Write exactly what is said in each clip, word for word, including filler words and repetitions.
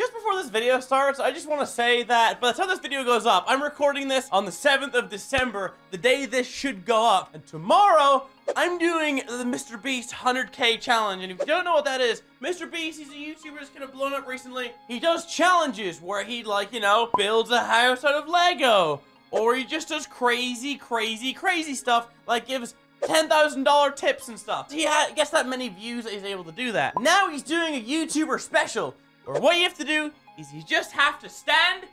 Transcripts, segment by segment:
Just before this video starts, I just want to say that by the time this video goes up, I'm recording this on the seventh of December, the day this should go up. And tomorrow, I'm doing the MrBeast one hundred K challenge. And if you don't know what that is, MrBeast, he's a YouTuber that's kind of blown up recently. He does challenges where he, like, you know, builds a house out of Lego. Or he just does crazy, crazy, crazy stuff, like gives ten thousand dollar tips and stuff. He ha gets that many views that he's able to do that. Now he's doing a YouTuber special, where what you have to do is you just have to stand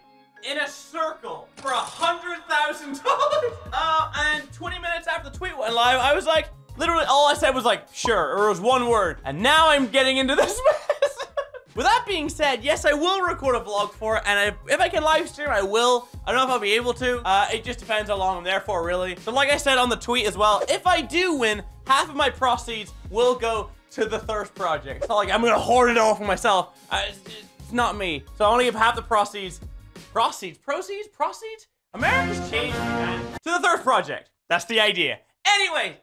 in a circle for one hundred thousand dollars. Uh, and twenty minutes after the tweet went live, I was like, literally all I said was like, sure, or it was one word. And now I'm getting into this mess. With that being said, yes, I will record a vlog for it, and I, if I can live stream, I will. I don't know if I'll be able to. Uh, it just depends how long I'm there for, really. So like I said on the tweet as well, if I do win, half of my proceeds will go to the Thirst Project. It's not like I'm gonna hoard it all for myself. Uh, it's, it's not me. So I only give half the proceeds. Proceeds? Proceeds? Proceeds? America's changing, man. To the Thirst Project. That's the idea. Anyway.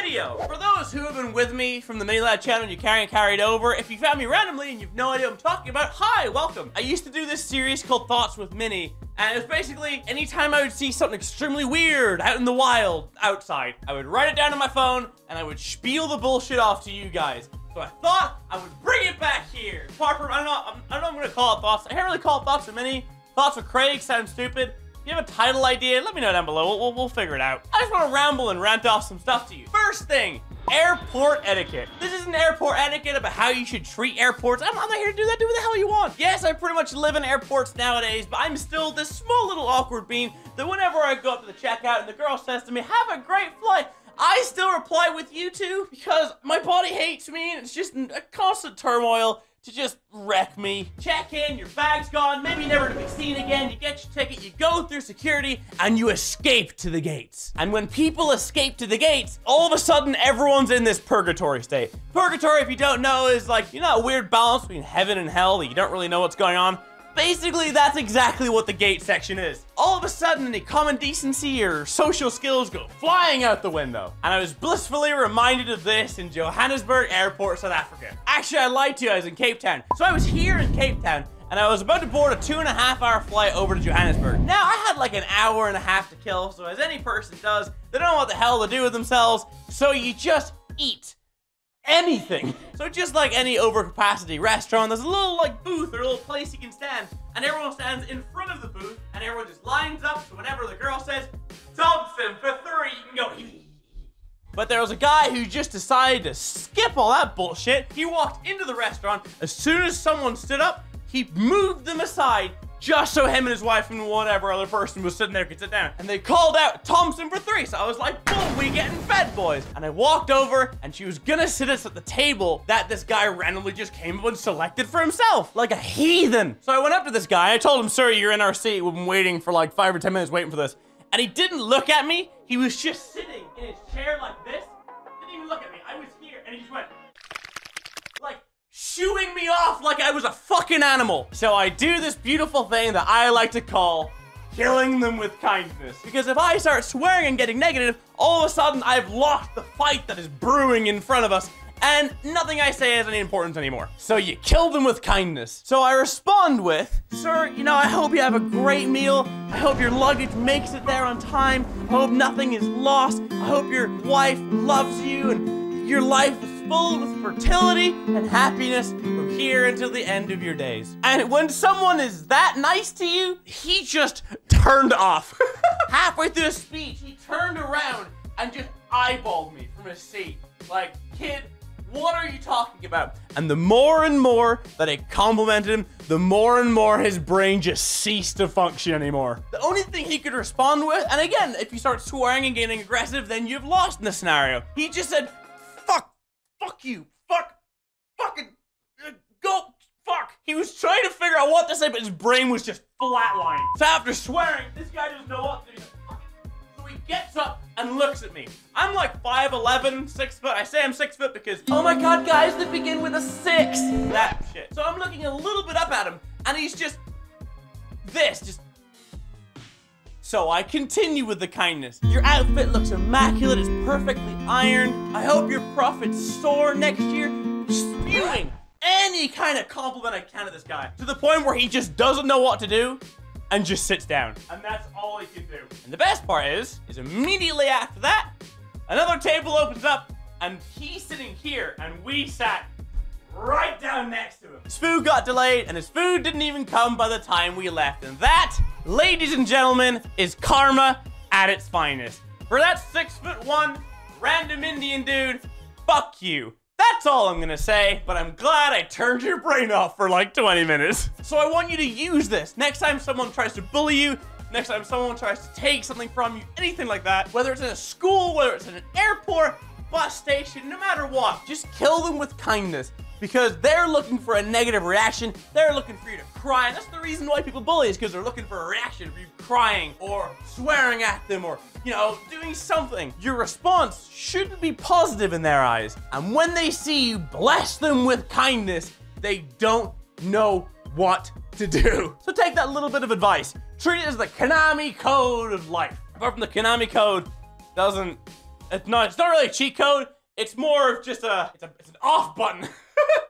Video. For those who have been with me from the Mini Lad channel and you carry and carried over, if you found me randomly and you've no idea what I'm talking about, hi, welcome. I used to do this series called Thoughts with Mini, and it was basically anytime I would see something extremely weird out in the wild, outside, I would write it down on my phone and I would spiel the bullshit off to you guys. So I thought I would bring it back here. Apart from, I don't know, I'm, I don't know what I'm gonna call it Thoughts. I can't really call it Thoughts with Mini. Thoughts with Craig sounds stupid. If you have a title idea, let me know down below. We'll, we'll, we'll figure it out. I just want to ramble and rant off some stuff to you. First thing, airport etiquette. This isn't airport etiquette about how you should treat airports. I'm, I'm not here to do that. Do what the hell you want. Yes, I pretty much live in airports nowadays, but I'm still this small little awkward bean that whenever I go up to the checkout and the girl says to me, have a great flight, I still reply with you two because my body hates me and it's just a constant turmoil to just wreck me. Check in, your bag's gone, maybe never to be seen again, you get your ticket, you go through security, and you escape to the gates. And when people escape to the gates, all of a sudden everyone's in this purgatory state. Purgatory, if you don't know, is like, you know, a weird balance between heaven and hell that you don't really know what's going on. Basically, that's exactly what the gate section is. All of a sudden, any common decency or social skills go flying out the window. And I was blissfully reminded of this in Johannesburg Airport, South Africa. Actually, I lied to you, I was in Cape Town. So I was here in Cape Town, and I was about to board a two and a half hour flight over to Johannesburg. Now, I had like an hour and a half to kill, so as any person does, they don't know what the hell to do with themselves, so you just eat anything. So just like any overcapacity restaurant, there's a little like booth or a little place you can stand, and everyone stands in front of the booth, and everyone just lines up. So whenever the girl says Thompson for three, you can go. But there was a guy who just decided to skip all that bullshit. He walked into the restaurant. As soon as someone stood up, he moved them aside just so him and his wife and whatever other person was sitting there could sit down. And they called out Thompson for three. So I was like, boom, we getting fed, boys. And I walked over and she was gonna sit us at the table that this guy randomly just came up and selected for himself, like a heathen. So I went up to this guy. I told him, sir, you're in our seat. We've been waiting for like five or ten minutes waiting for this. And he didn't look at me. He was just sitting in his chair like this. Didn't even look at me. I was here and he just went, shooing me off like I was a fucking animal. So I do this beautiful thing that I like to call killing them with kindness. Because if I start swearing and getting negative, all of a sudden I've lost the fight that is brewing in front of us, and nothing I say has any importance anymore. So you kill them with kindness. So I respond with, sir, you know, I hope you have a great meal. I hope your luggage makes it there on time. I hope nothing is lost. I hope your wife loves you and your life is full with fertility and happiness from here until the end of your days. And when someone is that nice to you, he just turned off. Halfway through his speech, he turned around and just eyeballed me from his seat. Like, kid, what are you talking about? And the more and more that I complimented him, the more and more his brain just ceased to function anymore. The only thing he could respond with, and again, if you start swearing and getting aggressive, then you've lost in the scenario. He just said, fuck you, fuck, fucking, uh, go, fuck. He was trying to figure out what to say, but his brain was just flatlined. So after swearing, this guy doesn't know what to do. So he gets up and looks at me. I'm like five eleven, six foot. I say I'm six foot because, oh my God, guys, they begin with a six. That shit. So I'm looking a little bit up at him, and he's just this, just. So I continue with the kindness. Your outfit looks immaculate, it's perfectly ironed. I hope your profits soar next year. Spewing any kind of compliment I can of this guy, to the point where he just doesn't know what to do and just sits down. And that's all he can do. And the best part is, is immediately after that, another table opens up and he's sitting here and we sat right down next to him. His food got delayed and his food didn't even come by the time we left. And that, ladies and gentlemen, is karma at its finest. For that six foot one random Indian dude, fuck you. That's all I'm gonna say, but I'm glad I turned your brain off for like twenty minutes. So I want you to use this. Next time someone tries to bully you, next time someone tries to take something from you, anything like that, whether it's in a school, whether it's in an airport, bus station, no matter what, just kill them with kindness because they're looking for a negative reaction. They're looking for you to cry. And that's the reason why people bully is because they're looking for a reaction of you crying or swearing at them or, you know, doing something. Your response should be positive in their eyes. And when they see you bless them with kindness, they don't know what to do. So take that little bit of advice. Treat it as the Konami Code of life. Apart from the Konami Code doesn't, it's not, it's not really a cheat code. It's more of just a, it's, a, it's an off button.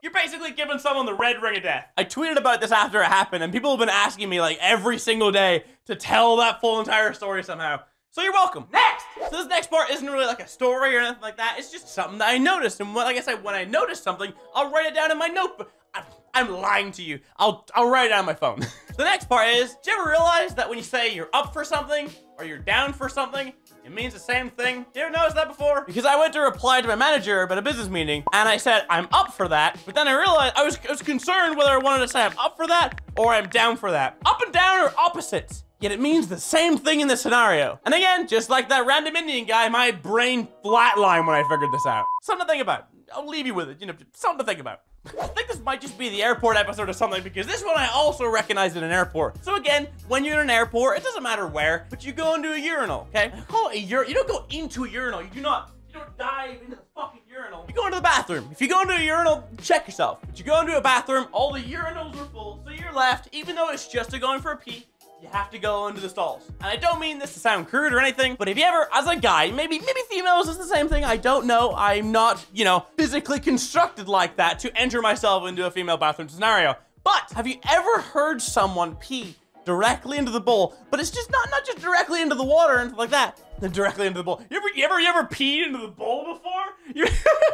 You're basically giving someone the red ring of death. I tweeted about this after it happened and people have been asking me like every single day to tell that full entire story somehow. So you're welcome. Next! So this next part isn't really like a story or anything like that. It's just something that I noticed. And when, like I said, when I notice something, I'll write it down in my notebook. I'm, I'm lying to you. I'll, I'll write it down on my phone. The next part is, do you ever realize that when you say you're up for something or you're down for something, it means the same thing? You ever noticed that before? Because I went to reply to my manager about a business meeting and I said, I'm up for that. But then I realized, I was, I was concerned whether I wanted to say I'm up for that or I'm down for that. Up and down are opposites, yet it means the same thing in the scenario. And again, just like that random Indian guy, my brain flatlined when I figured this out. Something to think about. I'll leave you with it, you know, something to think about. I think this might just be the airport episode or something because this one I also recognized in an airport. So again, when you're in an airport, it doesn't matter where, but you go into a urinal, okay? I call it a urinal. You don't go into a urinal. You do not, you don't dive into the fucking urinal. You go into the bathroom. If you go into a urinal, check yourself. But you go into a bathroom, all the urinals are full, so you're left, even though it's just a going for a pee, you have to go into the stalls. And I don't mean this to sound crude or anything, but if you ever, as a guy, maybe maybe females is the same thing, I don't know. I'm not, you know, physically constructed like that to enter myself into a female bathroom scenario. But have you ever heard someone pee directly into the bowl, but it's just not, not just directly into the water and like that, then directly into the bowl. You ever, you ever, you ever peed into the bowl before? You're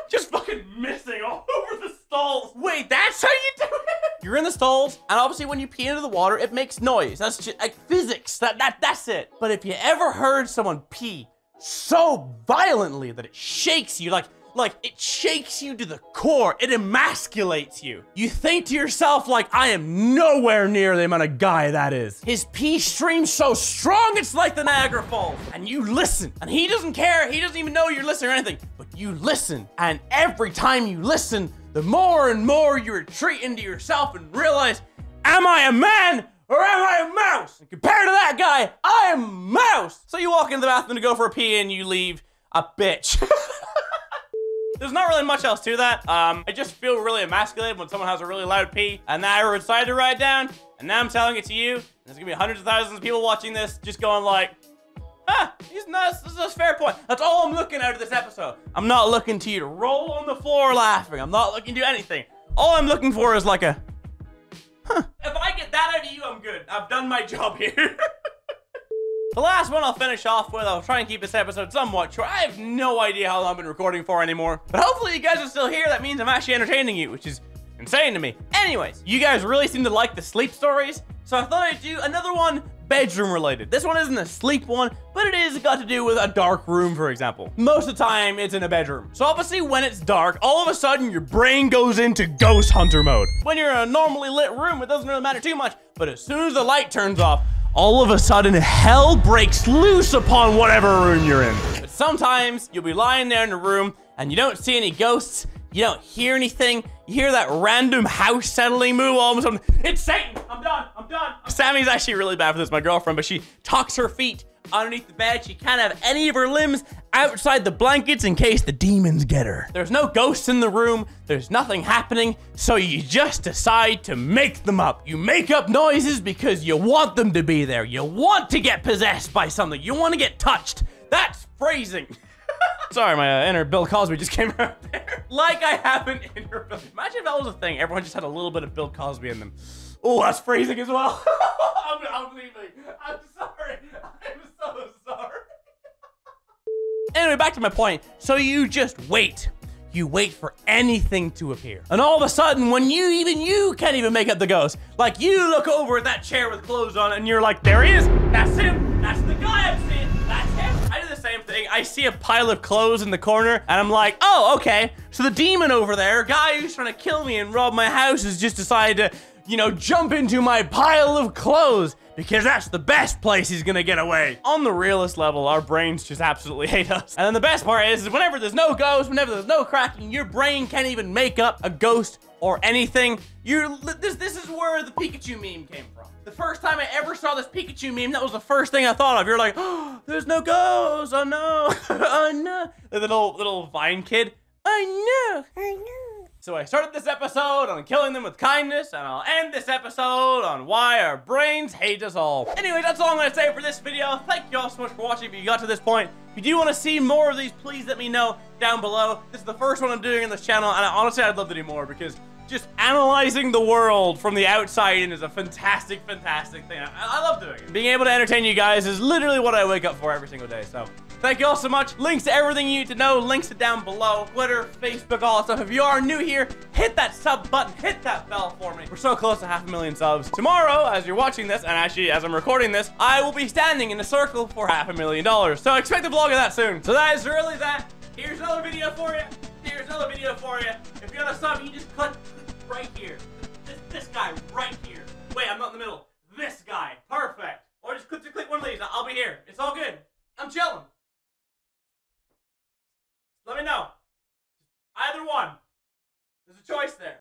just fucking missing all over the stalls. Wait, that's how you do it? You're in the stalls, and obviously when you pee into the water, it makes noise. That's just, like, physics, that, that, that's it. But if you ever heard someone pee so violently that it shakes you, like, like, it shakes you to the core. It emasculates you. You think to yourself, like, I am nowhere near the amount of guy that is. His pee streams so strong, it's like the Niagara Falls. And you listen. And he doesn't care. He doesn't even know you're listening or anything. But you listen. And every time you listen, the more and more you retreat into yourself and realize, am I a man? Or am I a mouse? And compared to that guy, I am a mouse. So you walk into the bathroom to go for a pee and you leave a bitch. There's not really much else to that. Um, I just feel really emasculated when someone has a really loud pee, and that I decided to write down, and now I'm telling it to you. And there's gonna be hundreds of thousands of people watching this, just going like, "Ah, he's nuts. This is a fair point." That's all I'm looking out of this episode. I'm not looking to you to roll on the floor laughing. I'm not looking to do anything. All I'm looking for is like a, huh. If I get that out of you, I'm good. I've done my job here. The last one I'll finish off with, I'll try and keep this episode somewhat short. I have no idea how long I've been recording for anymore, but hopefully you guys are still here. That means I'm actually entertaining you, which is insane to me. Anyways, you guys really seem to like the sleep stories, so I thought I'd do another one bedroom related. This one isn't a sleep one, but it is got to do with a dark room, for example. Most of the time, it's in a bedroom. So obviously when it's dark, all of a sudden your brain goes into ghost hunter mode. When you're in a normally lit room, it doesn't really matter too much, but as soon as the light turns off, all of a sudden, hell breaks loose upon whatever room you're in. But sometimes you'll be lying there in the room and you don't see any ghosts. You don't hear anything. You hear that random house settling move all of a sudden. It's Satan. I'm done. I'm done. Sammy's actually really bad for this, my girlfriend, but she tucks her feet underneath the bed. She can't have any of her limbs outside the blankets in case the demons get her. There's no ghosts in the room. There's nothing happening. So you just decide to make them up. You make up noises because you want them to be there. You want to get possessed by something. You want to get touched. That's phrasing. Sorry, my uh, inner Bill Cosby just came out there. Like I have an inner Bill. Imagine if that was a thing. Everyone just had a little bit of Bill Cosby in them. Oh, that's freezing as well. I'm, I'm leaving. I'm sorry. I'm so sorry. Anyway, back to my point. So you just wait. You wait for anything to appear. And all of a sudden, when you, even you can't even make up the ghost. Like, you look over at that chair with clothes on and you're like, there he is. That's him. That's the guy I've seen. That's him. I do the same thing. I see a pile of clothes in the corner and I'm like, oh, okay. So the demon over there, guy who's trying to kill me and rob my house, has just decided to, you know, jump into my pile of clothes because that's the best place he's gonna get away. On the realist level, our brains just absolutely hate us. And then the best part is, is whenever there's no ghost, whenever there's no cracking, your brain can't even make up a ghost or anything. You're, this, this is where the Pikachu meme came from. The first time I ever saw this Pikachu meme, that was the first thing I thought of. You're like, oh, there's no ghost, oh no, oh no. The little, little vine kid, oh no, oh no. So I started this episode on killing them with kindness, and I'll end this episode on why our brains hate us all. Anyway, that's all I'm gonna say for this video. Thank you all so much for watching if you got to this point. If you do wanna see more of these, please let me know down below. This is the first one I'm doing on this channel, and I, honestly, I'd love to do more because just analyzing the world from the outside in is a fantastic, fantastic thing. I, I love doing it. Being able to entertain you guys is literally what I wake up for every single day, so. Thank you all so much. Links to everything you need to know, links to down below, Twitter, Facebook, all that stuff. If you are new here, hit that sub button, hit that bell for me. We're so close to half a million subs. Tomorrow, as you're watching this, and actually as I'm recording this, I will be standing in a circle for half a million dollars. So expect a vlog of that soon. So that is really that. Here's another video for you. Here's another video for you. If you want a sub, you just click